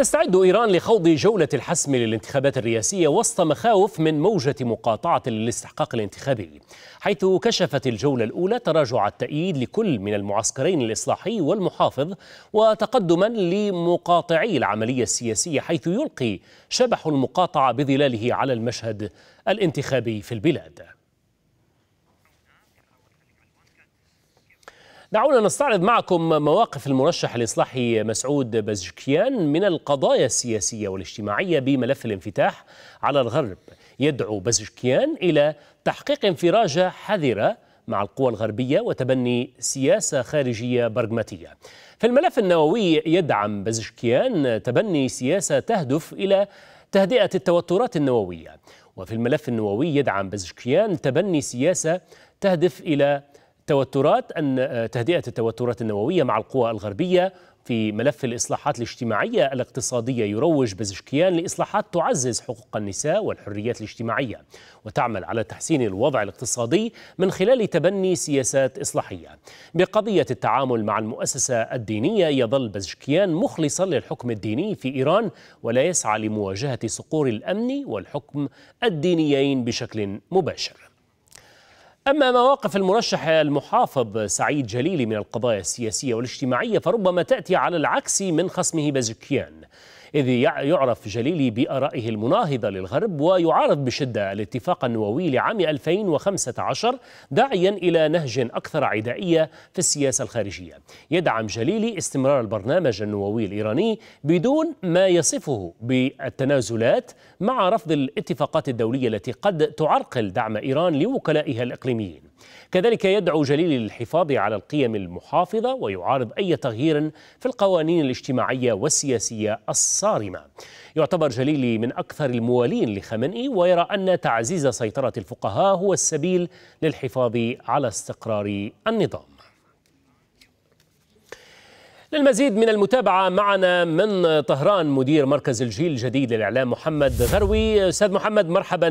تستعد إيران لخوض جولة الحسم للانتخابات الرئاسية وسط مخاوف من موجة مقاطعة للاستحقاق الانتخابي، حيث كشفت الجولة الأولى تراجع التأييد لكل من المعسكرين الإصلاحي والمحافظ وتقدما لمقاطعي العملية السياسية، حيث يلقي شبح المقاطعة بظلاله على المشهد الانتخابي في البلاد. دعونا نستعرض معكم مواقف المرشح الإصلاحي مسعود بزشكيان من القضايا السياسية والاجتماعية بملف الانفتاح على الغرب. يدعو بزشكيان إلى تحقيق انفراجة حذرة مع القوى الغربية وتبني سياسة خارجية برغماتية. في الملف النووي يدعم بزشكيان تبني سياسة تهدف إلى تهدئة التوترات النووية. وفي الملف النووي يدعم بزشكيان تبني سياسة تهدف إلى تهدئة التوترات النووية مع القوى الغربية. في ملف الإصلاحات الاجتماعية الاقتصادية يروج بزشكيان لإصلاحات تعزز حقوق النساء والحريات الاجتماعية وتعمل على تحسين الوضع الاقتصادي من خلال تبني سياسات إصلاحية. بقضية التعامل مع المؤسسة الدينية يظل بزشكيان مخلصا للحكم الديني في إيران ولا يسعى لمواجهة صقور الأمن والحكم الدينيين بشكل مباشر. أما مواقف المرشح المحافظ سعيد جليلي من القضايا السياسية والاجتماعية فربما تأتي على العكس من خصمه بزشكيان، إذ يعرف جليلي بآرائه المناهضة للغرب ويعارض بشدة الاتفاق النووي لعام 2015 داعيا إلى نهج أكثر عدائية في السياسة الخارجية. يدعم جليلي استمرار البرنامج النووي الإيراني بدون ما يصفه بالتنازلات مع رفض الاتفاقات الدولية التي قد تعرقل دعم إيران لوكلائها الإقليميين. كذلك يدعو جليلي للحفاظ على القيم المحافظة ويعارض أي تغيير في القوانين الاجتماعية والسياسية الصارمة. يعتبر جليلي من أكثر الموالين لخامنئي ويرى أن تعزيز سيطرة الفقهاء هو السبيل للحفاظ على استقرار النظام. للمزيد من المتابعة معنا من طهران مدير مركز الجيل الجديد للإعلام محمد غروي. أستاذ محمد، مرحبا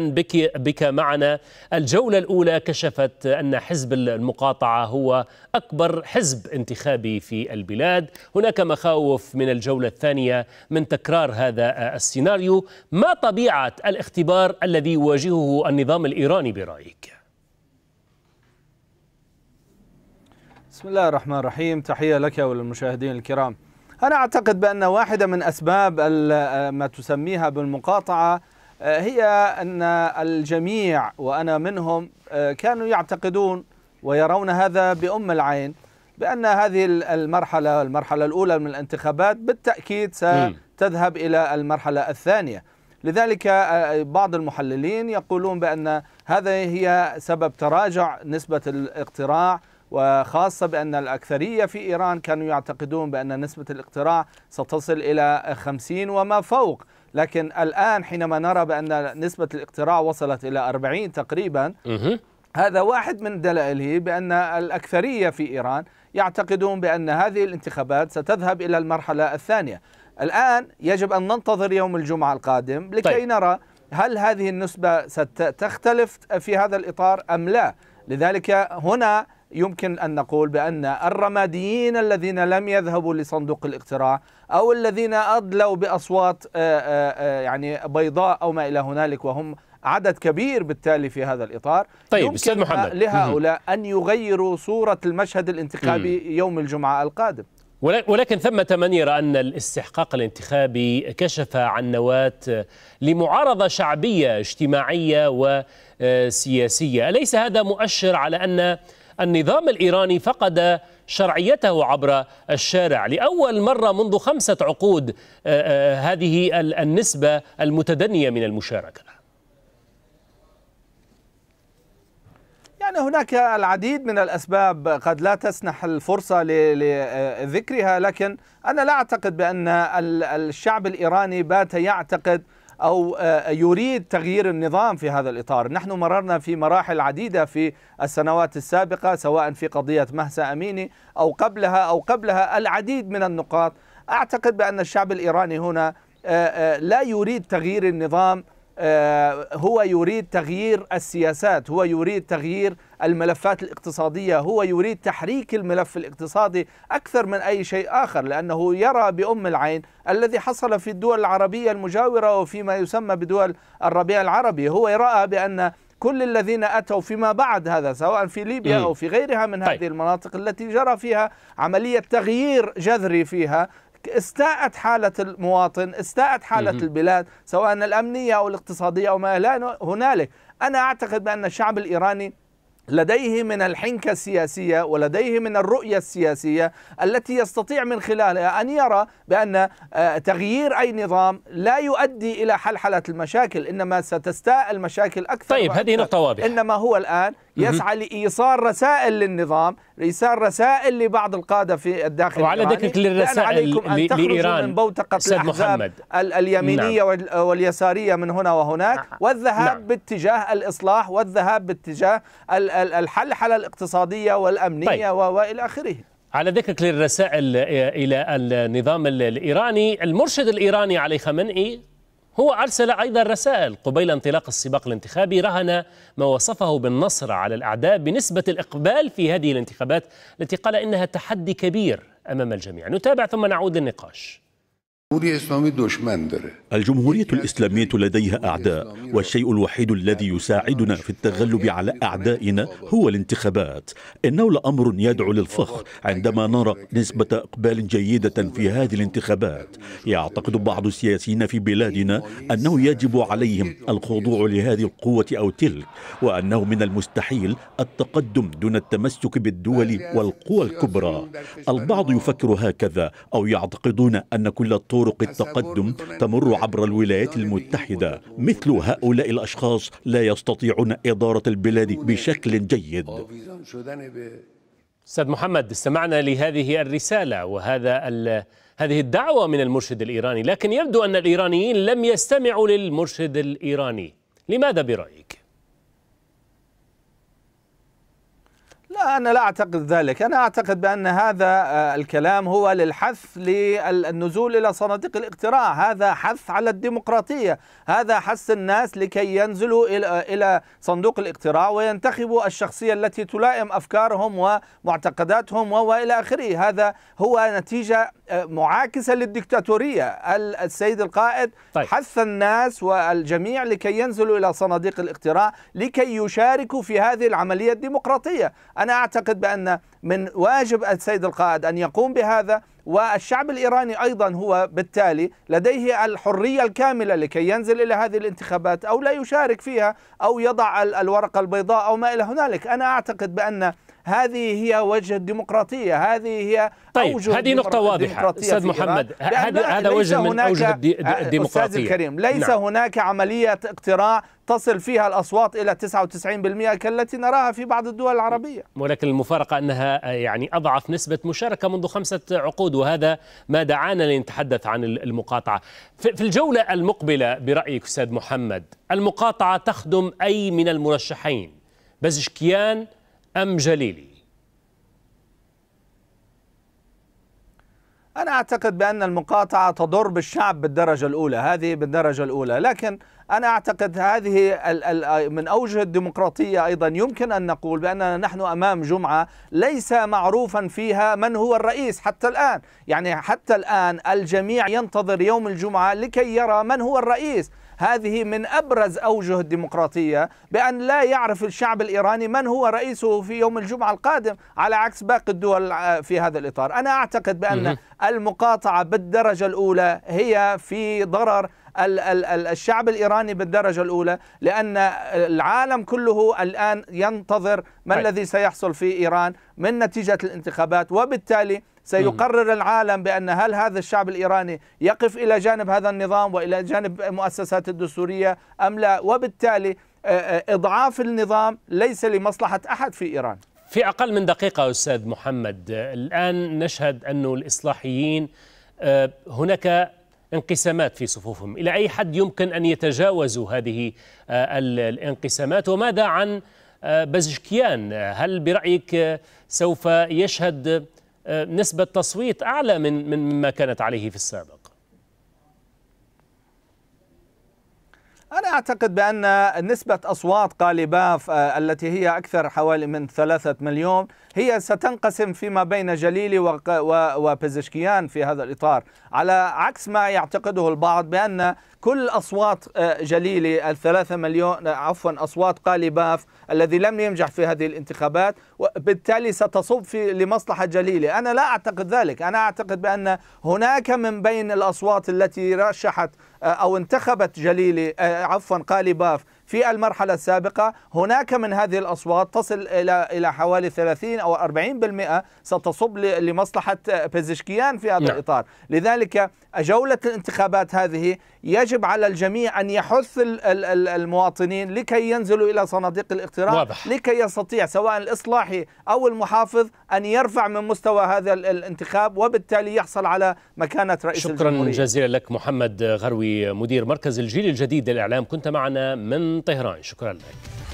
بك معنا. الجولة الأولى كشفت أن حزب المقاطعة هو أكبر حزب انتخابي في البلاد، هناك مخاوف من الجولة الثانية من تكرار هذا السيناريو. ما طبيعة الاختبار الذي يواجهه النظام الإيراني برأيك؟ بسم الله الرحمن الرحيم، تحية لك وللمشاهدين الكرام. أنا أعتقد بأن واحدة من أسباب ما تسميها بالمقاطعة هي أن الجميع وأنا منهم كانوا يعتقدون ويرون هذا بأم العين بأن هذه المرحلة الأولى من الانتخابات بالتأكيد ستذهب إلى المرحلة الثانية، لذلك بعض المحللين يقولون بأن هذا هي سبب تراجع نسبة الاقتراع، وخاصة بأن الأكثرية في إيران كانوا يعتقدون بأن نسبة الاقتراع ستصل إلى 50 وما فوق، لكن الآن حينما نرى بأن نسبة الاقتراع وصلت إلى 40 تقريبا هذا واحد من دلائله بأن الأكثرية في إيران يعتقدون بأن هذه الانتخابات ستذهب إلى المرحلة الثانية. الآن يجب أن ننتظر يوم الجمعة القادم لكي نرى هل هذه النسبة ستختلف في هذا الإطار أم لا. لذلك هنا يمكن أن نقول بأن الرماديين الذين لم يذهبوا لصندوق الاقتراع أو الذين أدلوا بأصوات يعني بيضاء أو ما إلى هنالك وهم عدد كبير بالتالي في هذا الإطار، يمكن لهؤلاء أن يغيروا صورة المشهد الانتخابي يوم الجمعة القادم. ولكن ثمة من يرى أن الاستحقاق الانتخابي كشف عن نواة لمعارضة شعبية اجتماعية وسياسية، أليس هذا مؤشر على أن النظام الإيراني فقد شرعيته عبر الشارع؟ لأول مرة منذ 5 عقود هذه النسبة المتدنية من المشاركة. يعني هناك العديد من الأسباب قد لا تسنح الفرصة لذكرها، لكن أنا لا أعتقد بأن الشعب الإيراني بات يعتقد أو يريد تغيير النظام في هذا الإطار. نحن مررنا في مراحل عديدة في السنوات السابقة سواء في قضية مهسا أميني أو قبلها العديد من النقاط. أعتقد بأن الشعب الإيراني هنا لا يريد تغيير النظام، هو يريد تغيير السياسات، هو يريد تغيير الملفات الاقتصادية، هو يريد تحريك الملف الاقتصادي أكثر من أي شيء آخر، لأنه يرى بأم العين الذي حصل في الدول العربية المجاورة وفيما يسمى بدول الربيع العربي. هو رأى بأن كل الذين أتوا فيما بعد هذا سواء في ليبيا أو في غيرها من هذه المناطق التي جرى فيها عملية تغيير جذري فيها استاءت حالة المواطن، استاءت حالة البلاد سواء الأمنية أو الاقتصادية أو ما لا هنالك. أنا أعتقد بأن الشعب الإيراني لديه من الحنكة السياسية ولديه من الرؤية السياسية التي يستطيع من خلالها أن يرى بأن تغيير أي نظام لا يؤدي إلى حلحلة المشاكل، إنما ستستاء المشاكل أكثر. طيب هذه نقطة واضحة. إنما هو الآن يسعى لإيصال رسائل للنظام، إيصال رسائل لبعض القادة في الداخل. وعلى ذكرك للرسائل عليكم أن تخرجوا من بوتقة الأحزاب اليمينية واليسارية من هنا وهناك، والذهاب باتجاه الإصلاح والذهاب باتجاه الحلحلة الاقتصادية والأمنية وإلى آخره. على ذكرك للرسائل إلى النظام الإيراني، المرشد الإيراني علي خامنئي هو أرسل أيضا رسائل قبيل انطلاق السباق الانتخابي، رهن ما وصفه بالنصر على الأعداء بنسبة الإقبال في هذه الانتخابات التي قال إنها تحدي كبير أمام الجميع. نتابع ثم نعود للنقاش. الجمهورية الإسلامية لديها أعداء، والشيء الوحيد الذي يساعدنا في التغلب على أعدائنا هو الانتخابات. إنه لأمر يدعو للفخر عندما نرى نسبة إقبال جيدة في هذه الانتخابات. يعتقد بعض السياسيين في بلادنا أنه يجب عليهم الخضوع لهذه القوة أو تلك، وأنه من المستحيل التقدم دون التمسك بالدول والقوى الكبرى. البعض يفكر هكذا أو يعتقدون أن كل طرق التقدم تمر عبر الولايات المتحدة. مثل هؤلاء الأشخاص لا يستطيعون إدارة البلاد بشكل جيد. أستاذ محمد، استمعنا لهذه الرسالة وهذا هذه الدعوة من المرشد الإيراني، لكن يبدو أن الإيرانيين لم يستمعوا للمرشد الإيراني. لماذا برأيك؟ لا، أنا لا أعتقد ذلك. أنا أعتقد بأن هذا الكلام هو للحث للنزول إلى صناديق الاقتراع، هذا حث على الديمقراطية، هذا حث الناس لكي ينزلوا إلى صندوق الاقتراع وينتخبوا الشخصية التي تلائم أفكارهم ومعتقداتهم وإلى آخره. هذا هو نتيجة معاكسة للدكتاتورية. السيد القائد حث الناس والجميع لكي ينزلوا إلى صناديق الاقتراع لكي يشاركوا في هذه العملية الديمقراطية. أنا أعتقد بأن من واجب السيد القائد أن يقوم بهذا، والشعب الإيراني أيضا هو بالتالي لديه الحرية الكاملة لكي ينزل إلى هذه الانتخابات أو لا يشارك فيها أو يضع الورقة البيضاء أو ما إلى هنالك. أنا أعتقد بأن هذه هي وجه الديمقراطية، هذه هي أوجه. هذه نقطة واضحة أستاذ محمد، هذا وجه من أوجه الديمقراطية. أستاذ الكريم، ليس هناك عملية اقتراع تصل فيها الأصوات إلى 99% كالتي نراها في بعض الدول العربية، ولكن المفارقة أنها يعني أضعف نسبة مشاركة منذ 5 عقود، وهذا ما دعانا لنتحدث عن المقاطعة في الجولة المقبلة. برأيك أستاذ محمد، المقاطعة تخدم أي من المرشحين، بزشكيان أم جليلي؟ أنا أعتقد بأن المقاطعة تضر بالشعب بالدرجة الأولى، هذه بالدرجة الأولى، لكن أنا أعتقد هذه من أوجه الديمقراطية. أيضا يمكن أن نقول بأننا نحن أمام جمعة ليس معروفا فيها من هو الرئيس حتى الآن، يعني حتى الآن الجميع ينتظر يوم الجمعة لكي يرى من هو الرئيس. هذه من أبرز أوجه الديمقراطية، بأن لا يعرف الشعب الإيراني من هو رئيسه في يوم الجمعة القادم على عكس باقي الدول في هذا الإطار. أنا أعتقد بأن المقاطعة بالدرجة الأولى هي في ضرر الشعب الإيراني بالدرجة الأولى، لأن العالم كله الآن ينتظر ما الذي سيحصل في إيران من نتيجة الانتخابات، وبالتالي سيقرر العالم بأن هل هذا الشعب الإيراني يقف إلى جانب هذا النظام وإلى جانب مؤسسات الدستورية أم لا، وبالتالي إضعاف النظام ليس لمصلحة أحد في إيران. في أقل من دقيقة أستاذ محمد، الآن نشهد أن الإصلاحيين هناك انقسامات في صفوفهم، إلى أي حد يمكن أن يتجاوزوا هذه الانقسامات؟ وماذا عن بزشكيان؟ هل برأيك سوف يشهد نسبة تصويت أعلى من مما كانت عليه في السابق؟ أنا أنا أعتقد بأن نسبة أصوات قالي باف التي هي أكثر حوالي من 3 مليون هي ستنقسم فيما بين جليلي وبزشكيان في هذا الإطار، على عكس ما يعتقده البعض بأن كل أصوات جليلي 3 مليون عفوا أصوات قالي باف الذي لم ينجح في هذه الانتخابات وبالتالي ستصب في لمصلحة جليلي. أنا لا أعتقد ذلك. أنا أعتقد بأن هناك من بين الأصوات التي رشحت أو انتخبت جليلي عفوا قالي باف في المرحلة السابقة، هناك من هذه الأصوات تصل إلى حوالي 30 أو 40% ستصب لمصلحة بزشكيان في هذا الإطار. لذلك جولة الانتخابات هذه يجب على الجميع أن يحث المواطنين لكي ينزلوا إلى صناديق الاقتراع، لكي يستطيع سواء الإصلاحي أو المحافظ أن يرفع من مستوى هذا الانتخاب وبالتالي يحصل على مكانة رئيس الجمهورية. شكرا جزيلا لك محمد غروي، مدير مركز الجيل الجديد للإعلام، كنت معنا من طهران. شكرا لك.